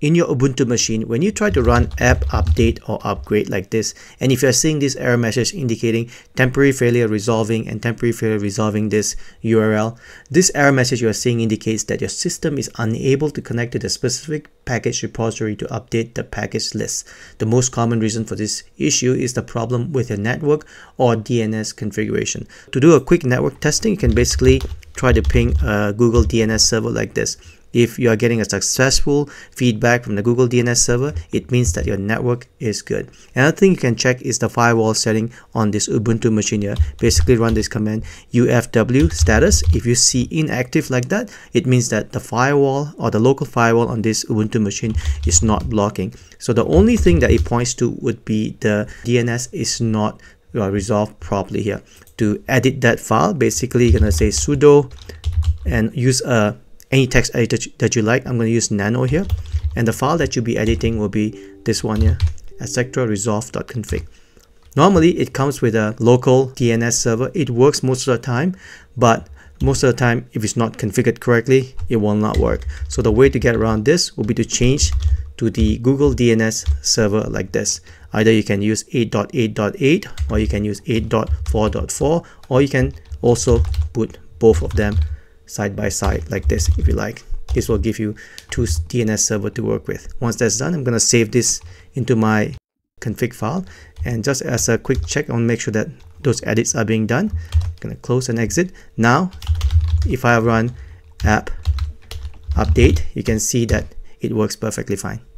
in your Ubuntu machine when you try to run app update or upgrade like this. And if you're seeing this error message indicating temporary failure resolving and temporary failure resolving this URL, this error message you're seeing indicates that your system is unable to connect to the specific package repository to update the package list. The most common reason for this issue is the problem with your network or DNS configuration. To do a quick network testing, you can basically try to ping a Google DNS server like this. If you are getting a successful feedback from the Google DNS server, it means that your network is good. Another thing you can check is the firewall setting on this Ubuntu machine here. Basically run this command ufw status. If you see inactive like that, it means that the firewall or the local firewall on this Ubuntu machine is not blocking. So the only thing that it points to would be the DNS is not resolved properly here. To edit that file, basically you're going to say sudo and use any text editor that you like. I'm going to use nano here, and the file that you'll be editing will be this one here, etc. resolve.config. Normally it comes with a local DNS server. It works most of the time, but most of the time if it's not configured correctly, it will not work. So the way to get around this will be to change to the Google DNS server like this. Either you can use 8.8.8 or you can use 8.4.4, or you can also put both of them side by side like this if you like. This will give you two DNS servers to work with. Once that's done, I'm going to save this into my config file, and just as a quick check, I want to make sure that those edits are being done. I'm going to close and exit. Now if I run app update, you can see that it works perfectly fine.